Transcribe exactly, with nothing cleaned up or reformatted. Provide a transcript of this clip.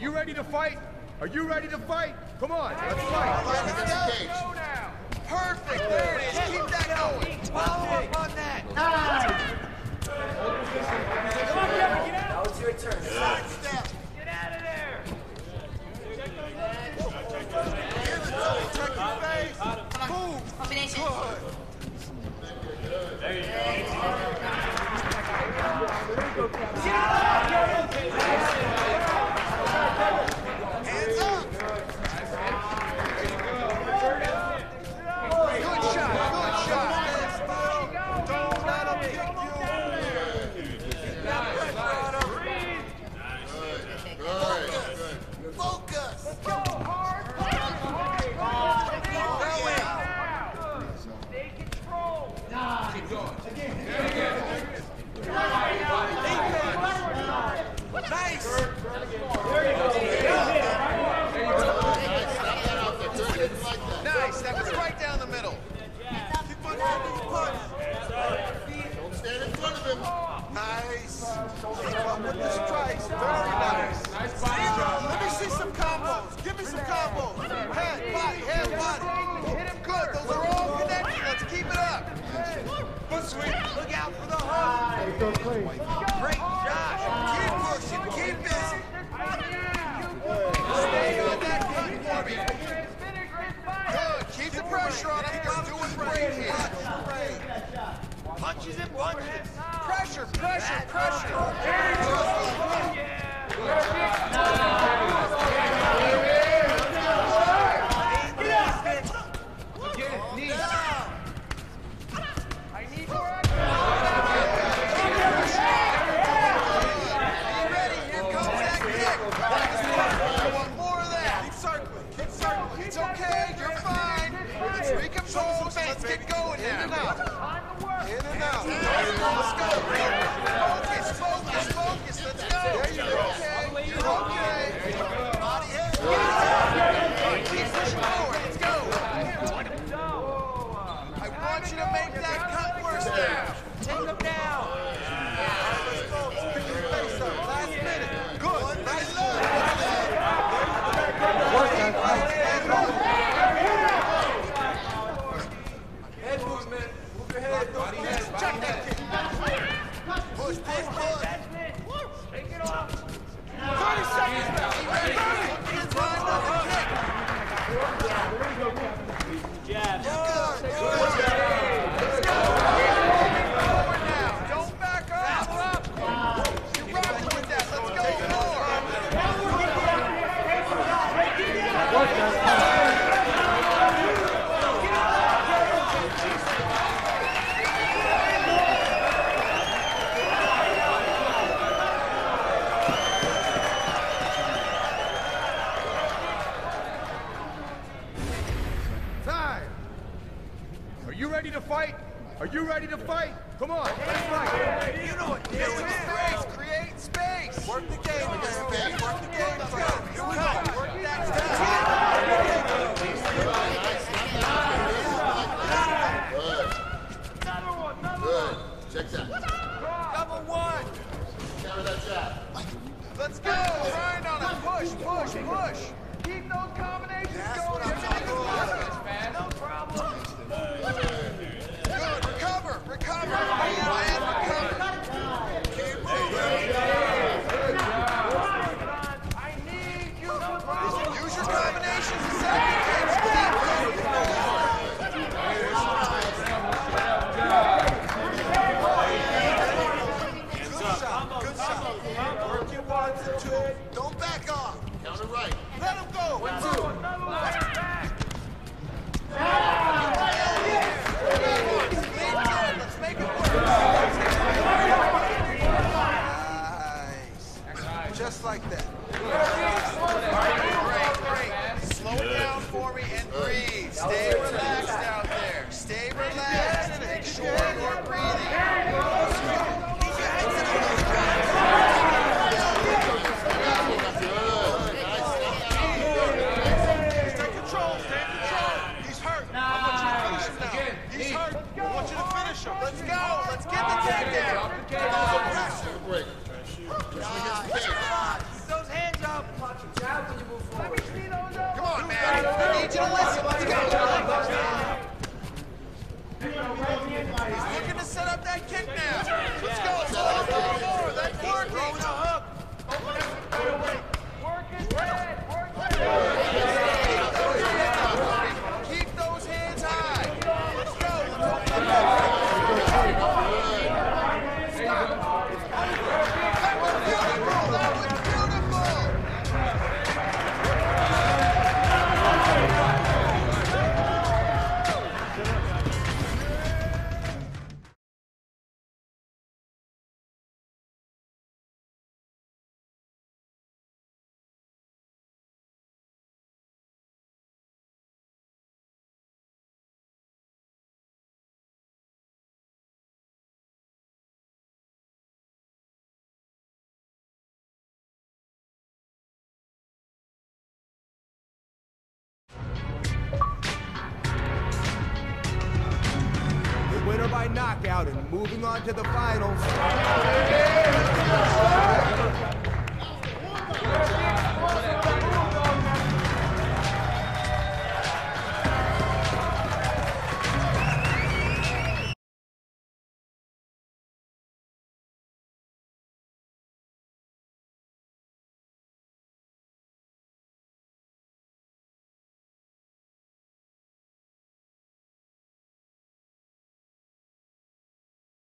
you ready to fight? Are you ready to fight? Come on, let's fight. Go now. Perfect, there it is. Keep that going. Follow up on that. Now it's your turn. Get out of there. Check your face. Boom. Combination. Good. There you go. Get out of there. Those hands up! Winner by knockout and moving on to the finals.